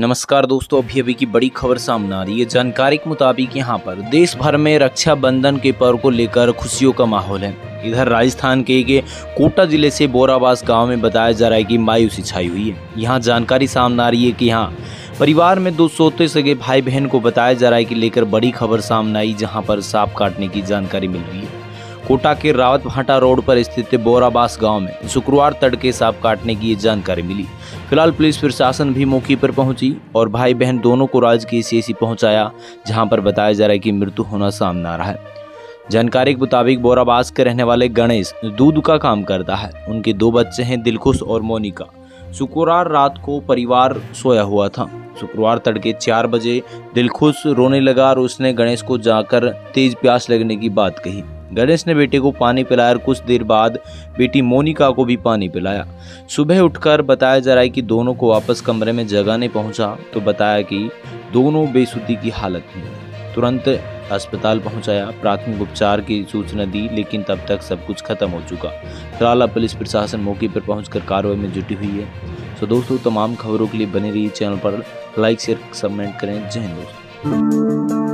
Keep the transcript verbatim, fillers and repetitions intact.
नमस्कार दोस्तों, अभी अभी की बड़ी खबर सामने आ रही है। जानकारी के मुताबिक यहाँ पर देश भर में रक्षाबंधन के पर्व को लेकर खुशियों का माहौल है। इधर राजस्थान के के कोटा जिले से बोरावास गांव में बताया जा रहा है कि मायूसी छाई हुई है। यहाँ जानकारी सामने आ रही है कि यहाँ परिवार में दो सोते सगे भाई बहन को बताया जा रहा है कि लेकर बड़ी खबर सामने आई, जहाँ पर सांप काटने की जानकारी मिल रही है। कोटा के रावतभाटा रोड पर स्थित बोरावास गांव में शुक्रवार तड़के सांप काटने की ये जानकारी मिली। फिलहाल पुलिस प्रशासन भी मौके पर पहुंची और भाई बहन दोनों को राजकीय सीएसी पहुंचाया, जहां पर बताया जा रहा है कि मृत्यु होना सामने आ रहा है। जानकारी के मुताबिक बोरावास के रहने वाले गणेश दूध का काम करता है। उनके दो बच्चे हैं, दिलखुश और मोनिका। शुक्रवार रात को परिवार सोया हुआ था। शुक्रवार तड़के चार बजे दिलखुश रोने लगा और उसने गणेश को जाकर तेज प्यास लगने की बात कही। गणेश ने बेटे को पानी पिलाया और कुछ देर बाद बेटी मोनिका को भी पानी पिलाया। सुबह उठकर बताया जा रहा है कि दोनों को वापस कमरे में जगाने पहुंचा तो बताया कि दोनों बेसुधी की हालत में। तुरंत अस्पताल पहुंचाया, प्राथमिक उपचार की सूचना दी, लेकिन तब तक सब कुछ खत्म हो चुका। फिलहाल पुलिस प्रशासन मौके पर पहुंचकर कार्रवाई में जुटी हुई है। तो दोस्तों, तमाम खबरों के लिए बने रहिए चैनल पर। लाइक शेयर कमेंट करें। जय हिंद दोस्तों।